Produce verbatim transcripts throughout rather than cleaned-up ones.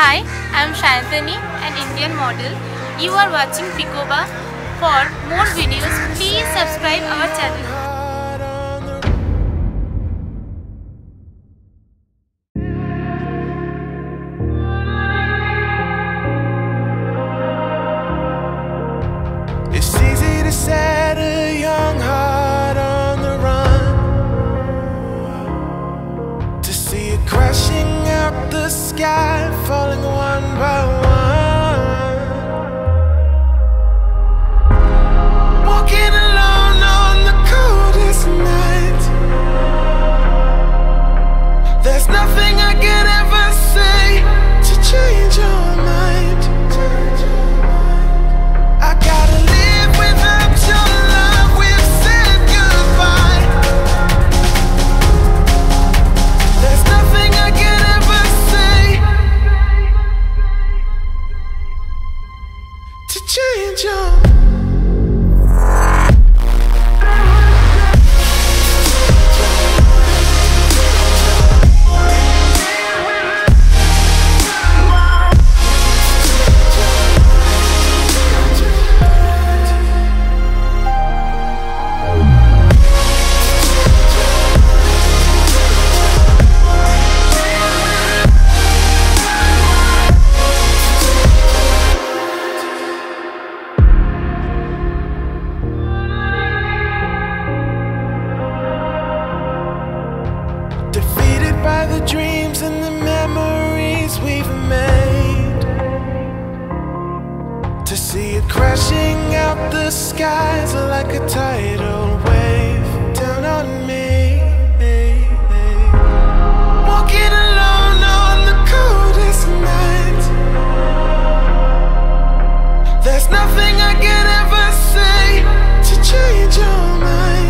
Hi, I am Sayantani, an Indian model. You are watching Picoba. For more videos, please subscribe our channel. It's easy to set a young heart on the run, to see it crashing out the sky, falling one by one. Walking alone on the coldest night, there's nothing I could ever say to change your mind. I gotta live. By the dreams and the memories we've made, to see it crashing out the skies like a tidal wave down on me. Walking alone on the coldest night, there's nothing I can ever say to change your mind.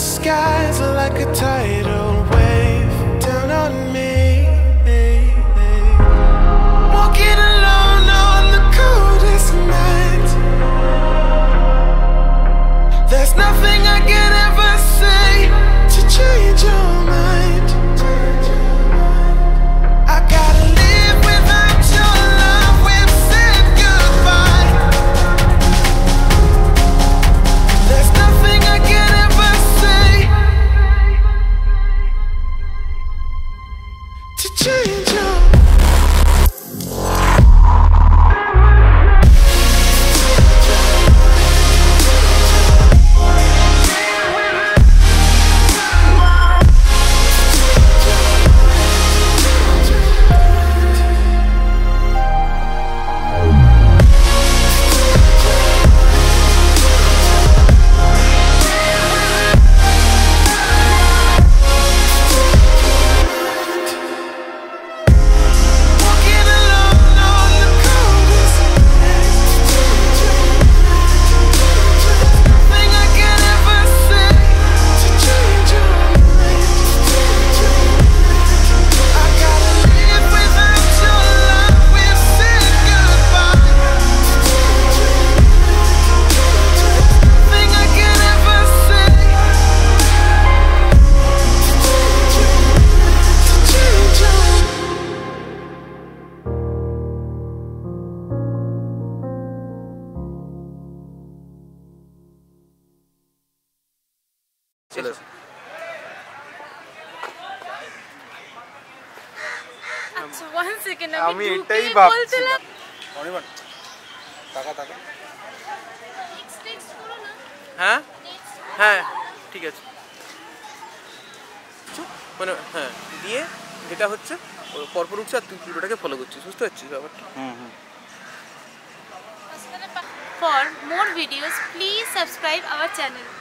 skies are like a tidal wave down on me. There's nothing I can ever say to change your mind. I gotta live without your love, we've said goodbye. There's nothing I can ever say to change your mind. For more videos, please subscribe our channel.